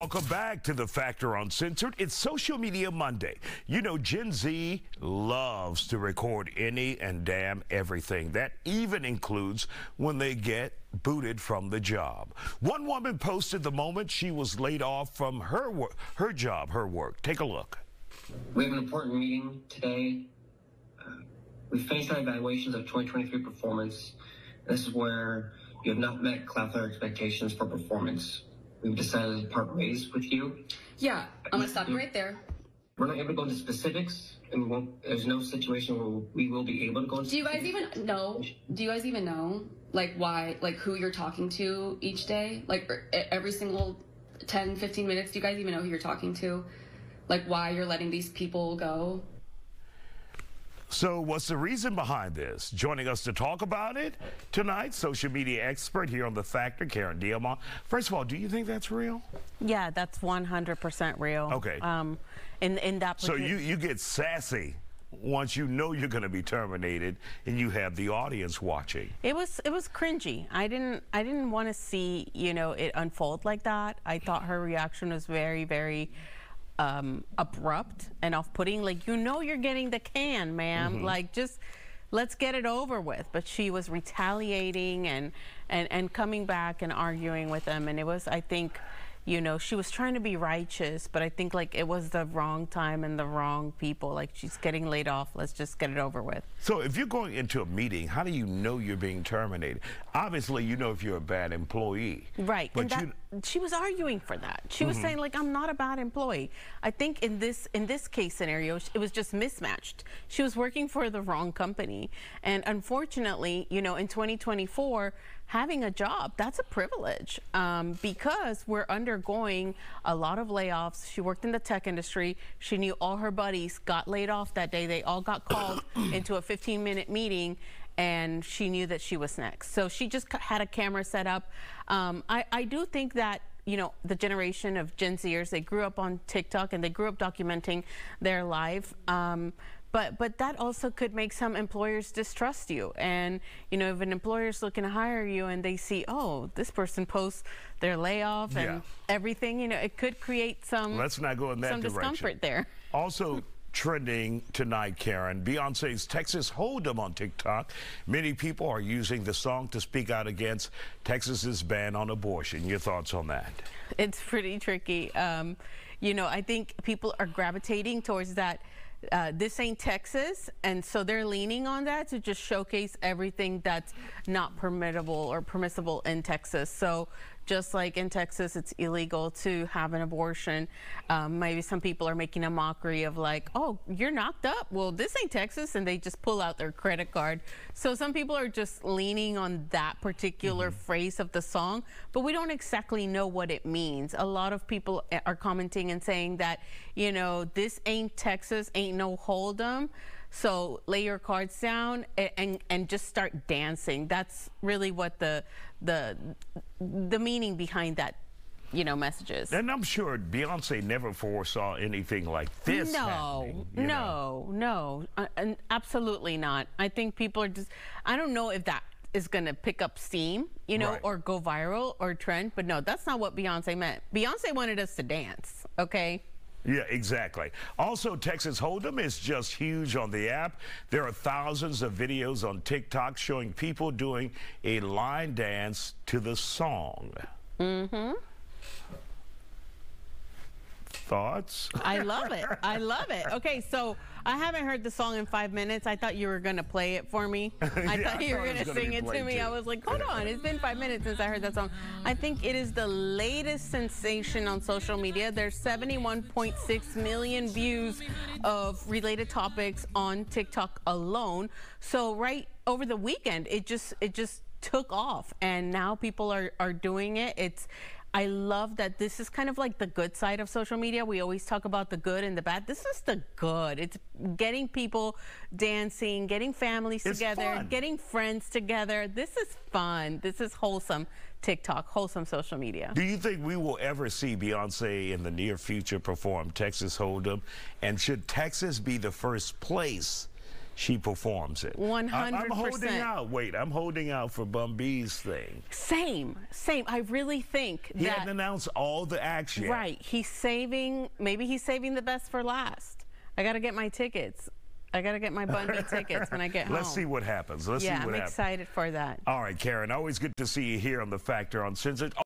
Welcome back to The Factor Uncensored. It's Social Media Monday. You know, Gen Z loves to record any and damn everything. That even includes when they get booted from the job. One woman posted the moment she was laid off from her work. Take a look. We have an important meeting today. We face our evaluations of 2023 performance. This is where you have not met Cloudflare expectations for performance. We've decided to part ways with you. Yeah, I'm gonna stop you right there. We're not able to go into specifics, and we won't, there's no situation where we will be able to go into Do you guys even know, like, why, like, who you're talking to each day? Like, every single 10, 15 minutes, do you guys even know who you're talking to? Like, why you're letting these people go? So what's the reason behind this? Joining us to talk about it tonight, social media expert here on The Factor, Karen Diema. First of all, do you think that's real? Yeah, that's 100% real. Okay. In that particular... So you get sassy once you know you're going to be terminated and you have the audience watching. It was cringy. I didn't want to see, you know, it unfold like that. I thought her reaction was very, very abrupt and off-putting. Like, you know, you're getting the can, ma'am. Mm-hmm. Like, just let's get it over with. But she was retaliating and coming back and arguing with them, and it was, I think, you know, she was trying to be righteous, but I think, like, it was the wrong time and the wrong people. Like, she's getting laid off, let's just get it over with. So if you're going into a meeting, how do you know you're being terminated? Obviously, you know if you're a bad employee. Right. But that, she was arguing for that. She was saying, like, I'm not a bad employee. I think in this case scenario, it was just mismatched. She was working for the wrong company. And unfortunately, you know, in 2024, having a job, that's a privilege, because we're undergoing a lot of layoffs. She worked in the tech industry. She knew all her buddies got laid off that day. They all got called into a 15-minute meeting, and she knew that she was next. So she just had a camera set up. I do think that, you know, the generation of Gen Zers, they grew up on TikTok and they grew up documenting their life. But that also could make some employers distrust you. And, you know, if an employer's looking to hire you and they see, oh, this person posts their layoff and everything, you know, it could create some, let's not go in that direction, discomfort there. Also trending tonight, Karen, Beyonce's Texas Hold'em on TikTok. Many people are using the song to speak out against Texas's ban on abortion. Your thoughts on that? It's pretty tricky. You know, I think people are gravitating towards that. This ain't Texas, and so they're leaning on that to just showcase everything that's not permittable or permissible in Texas. So just like in Texas, it's illegal to have an abortion. Maybe some people are making a mockery of, like, oh, you're knocked up, well, this ain't Texas, and they just pull out their credit card. So some people are just leaning on that particular phrase of the song, but we don't exactly know what it means. A lot of people are commenting and saying that, you know, this ain't Texas, ain't no hold'em. So lay your cards down and just start dancing. That's really what the meaning behind that, you know, messages. And I'm sure Beyonce never foresaw anything like this happening. No, absolutely not. I think people are just, I don't know if that is going to pick up steam, you know, or go viral or trend. But no, that's not what Beyonce meant. Beyonce wanted us to dance, okay? Yeah, exactly. Also, Texas Hold'em is just huge on the app. There are thousands of videos on TikTok showing people doing a line dance to the song. Thoughts? I love it. I love it. Okay, so I haven't heard the song in 5 minutes. I thought you were going to play it for me. I thought you were going to sing it to me. I was like, hold on, it's been 5 minutes since I heard that song. I think it is the latest sensation on social media. There's 71.6 million views of related topics on TikTok alone. So right over the weekend, it just took off, and now people are doing it. I love that this is kind of like the good side of social media. We always talk about the good and the bad. This is the good. It's getting people dancing, getting families together, getting friends together. This is fun. This is wholesome TikTok, wholesome social media. Do you think we will ever see Beyonce in the near future perform Texas Hold'em? And should Texas be the first place she performs it. 100%. I'm holding out. Wait, I'm holding out for Bum B's thing. Same. I really think he hadn't announced all the acts yet. Right. Maybe he's saving the best for last. I got to get my tickets. I got to get my Bun B tickets when I get home. Let's see what happens. Let's see what happens. Yeah, I'm excited for that. All right, Karen, always good to see you here on The Factor Uncensored.